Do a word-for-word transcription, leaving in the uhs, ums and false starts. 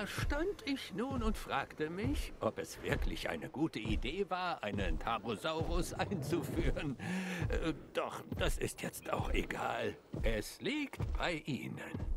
Da stand ich nun und fragte mich, ob es wirklich eine gute Idee war, einen Tarbosaurus einzuführen. Äh, doch das ist jetzt auch egal. Es liegt bei Ihnen.